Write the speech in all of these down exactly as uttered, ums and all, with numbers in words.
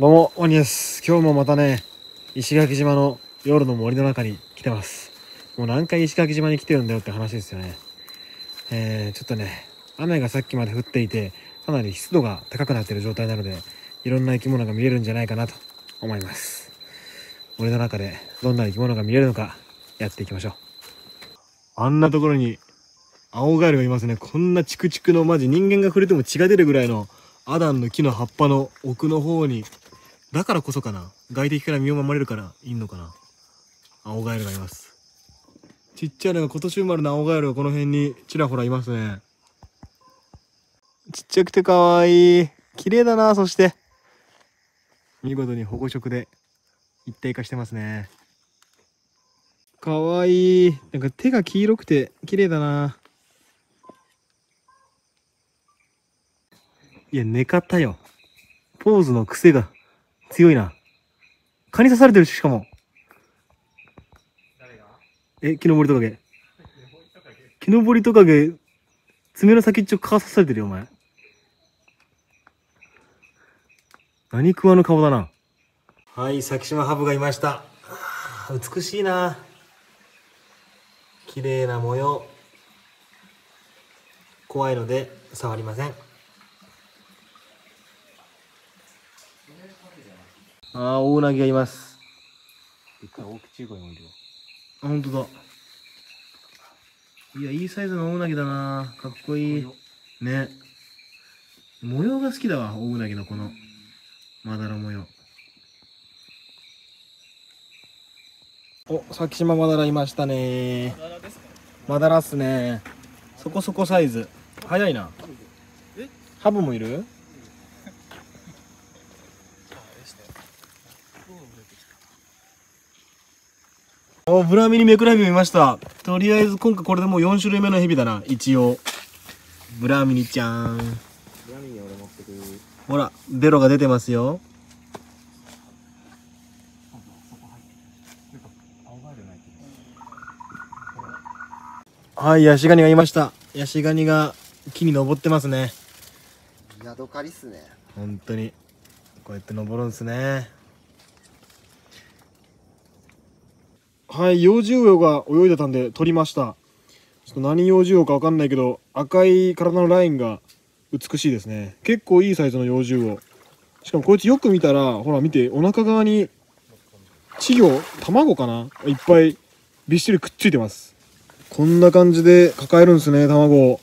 どうも、ワニです。今日もまたね、石垣島の夜の森の中に来てます。もう何回石垣島に来てるんだよって話ですよね。えー、ちょっとね、雨がさっきまで降っていて、かなり湿度が高くなっている状態なので、いろんな生き物が見れるんじゃないかなと思います。森の中でどんな生き物が見れるのか、やっていきましょう。あんなところに、アオガエルがいますね。こんなチクチクの、マジ人間が触れても血が出るぐらいの、アダンの木の葉っぱの奥の方に、だからこそかな、外敵から身を守れるからいいのかな、アオガエルがいます。ちっちゃいのが今年生まれのアオガエルがこの辺にちらほらいますね。ちっちゃくてかわいい、綺麗だな。そして見事に保護色で一体化してますね。かわいい。なんか手が黄色くて綺麗だな。いや、寝方よ。ポーズの癖が強いな。蚊に刺されてるし、しかも。誰が？え、木登りトカゲ。木登りトカゲ、爪の先っちょ蚊刺されてるよ、お前。何食わぬ顔だな。はい、先島ハブがいました。美しいな。綺麗な模様。怖いので、触りません。あー、大ウナギがいます。でっかい大口ウナギもいるよ。あ、ほんとだ。いや、いいサイズの大ウナギだな。かっこいい。ね。模様が好きだわ、大ウナギのこの、まだら模様。お、先島マダラいましたね。マダラですか？マダラっすね。そこそこサイズ。早いな。え？ハブもいる？お、ブラミニメクラヘビ見ました。とりあえず今回これでもうよん種類目のヘビだな、一応。ブラミニちゃん。ブラミニ俺持ってくる。ほら、ベロが出てますよ。はい、ヤシガニがいました。ヤシガニが木に登ってますね。ヤドカリっすね。本当に。こうやって登るんですね。はい、幼獣魚が泳いでたんで取りました。ちょっと何幼獣魚かわかんないけど、赤い体のラインが美しいですね。結構いいサイズの幼獣魚。しかもこいつよく見たら、ほら見て、お腹側に稚魚、卵かないっぱいびっしりくっついてます。こんな感じで抱えるんですね、卵を。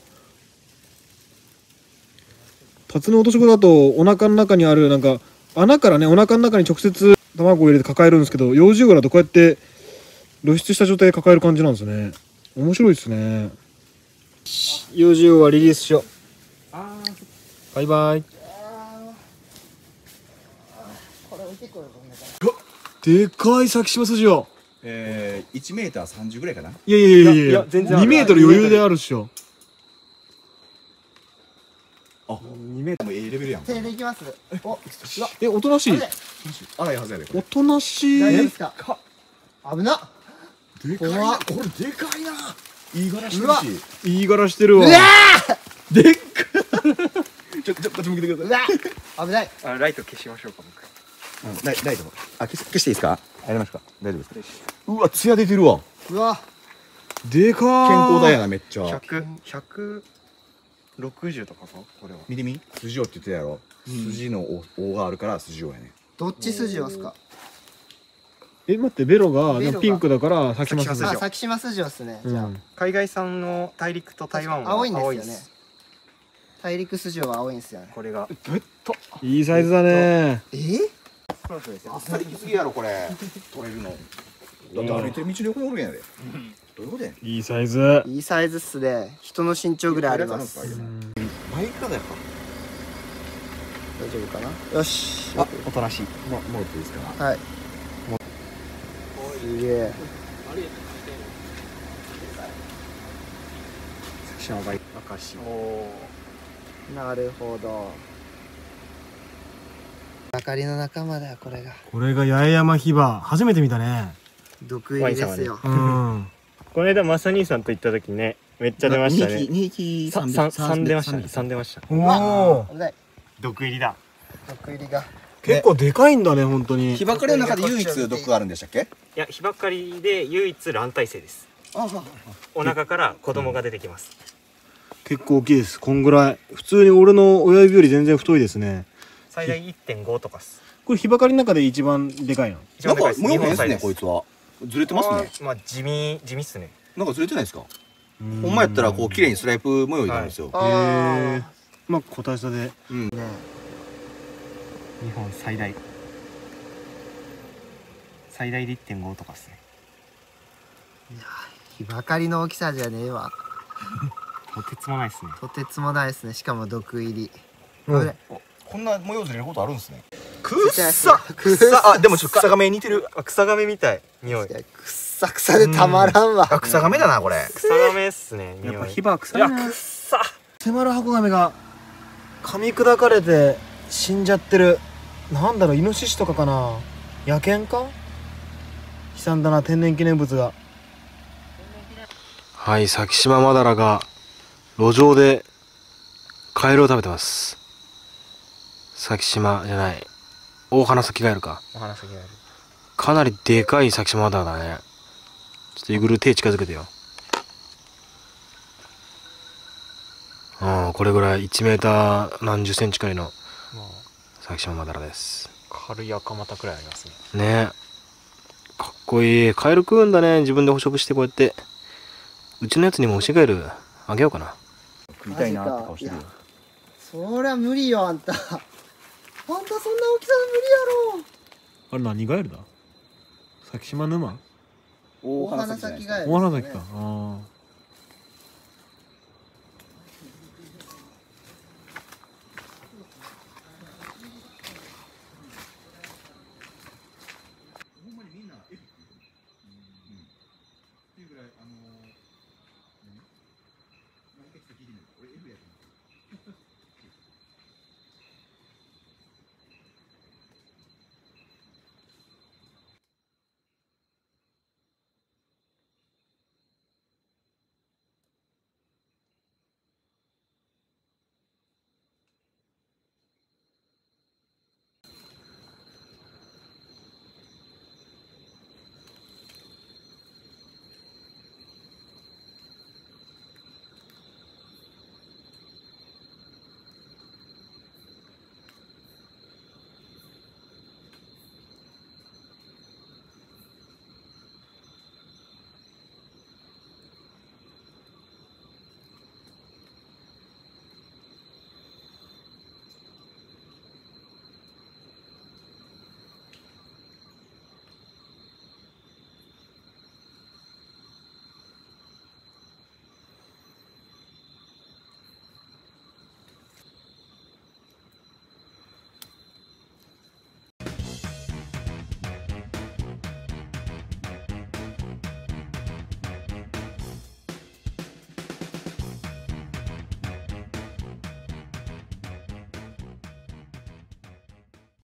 タツノオトシゴだとお腹の中にある、なんか穴からね、お腹の中に直接卵を入れて抱えるんですけど、幼獣魚だとこうやって露出した状態で抱える感じなんですね。面白いですね。幼獣魚はリリースしよう。あバイバイ。でかい先島スジオ。ええー、一メーター三十ぐらいかな。いやいやいやいや、全然。二メートル余裕であるっしょ。あ、二メートルもええレベルやん。手でいきます。お、え、おとなしい。あら、やはずやで。おとなしい。大丈夫ですか。危なっ。でかいな。これでかいな。いい柄してるし。いい柄してるわ。うわー！でっかい。ちょ、ちょ、こっち向けてください。うわ！危ない。あ、ライト消しましょうか、僕。うん、ライ、ライト。あ、消し、消していいですか？やりますか？大丈夫ですか？うわ、艶出てるわ。うわ。でかー。健康だよな、めっちゃ。百、百六十とかか、これは。見てみ？筋をって言ってたやろ。筋の尾があるから筋をやね。どっち筋をすか？え、待って、ベロがピンクだから先島スジオ。あ、先島スジオですね。じゃあ海外産の大陸と台湾は青いんですよね。大陸スジオは青いんですよね。これがぶっといいサイズだね。え、あっさりきすぎやろこれ。取れるのだって歩いてる道の横におるやん。でどういうことやねん。いいサイズ、いいサイズっすね。人の身長ぐらいあります。倍かだよ。大丈夫かな。よし、あ、おとなしい。もらっていいですか。はい。すげえ。なるほど。あかりの仲間だよ、これが。これが八重山ヒバ、初めて見たね。毒入りですよ。うん。この間マサ兄さんと行った時ね、めっちゃ出ましたね。二匹、三、三出ましたね。三出ました。おお。毒入りだ。毒入りが。結構でかいんだね、本当に。ひばっかりの中で唯一毒があるんでしたっけ？いや、ひばっかりで唯一卵胎生です。お腹から子供が出てきます。結構大きいです。こんぐらい。普通に俺の親指より全然太いですね。最大 いってんご とかです。これひばっかりの中で一番でかいの。なんか模様変ですね、こいつは。ずれてますね。まあ地味地味っすね。なんかずれてないですか？ほんまやったらこう綺麗にスライプ模様になるんですよ。へえ。まあ個体差で。うん。日本最大最大で いってんご とかですね。いやひばかりの大きさじゃねえわ。とてつもないですね。とてつもないですね。しかも毒入り、うん、こんな模様ずれることあるんですね。くっさくっさ、あでもちょっと草亀に似てる。あ草亀みたい匂い。くっさくさでたまらんわ。あ草亀だなこれ。草亀っすね。やっぱひばくさいな。いやくっさ。セマルハコガメが噛み砕かれて死んじゃってる。なんだろう、イノシシとかかな、野犬か。悲惨だな、天然記念物が。はい、サキシママダラが路上でカエルを食べてます。サキシマじゃない、オオハナサキガエルか。オオハナサキガエル、かなりでかいサキシママダラだね。ちょっとイグル手近づけてよ。うん、これぐらいいちメーター何十センチくらいのサキシママダラです。軽い赤股くらいありますね。ねえ、かっこいい。カエル食うんだね、自分で捕食して。こうやってうちのやつにも牛ガエルあげようかな。食いたいなって顔してるよ。そりゃ無理よ、あんたあんたそんな大きさ無理やろ。あれ何ガエルだ？サキシマ沼？大花咲きガエル。大花咲きか。ああ。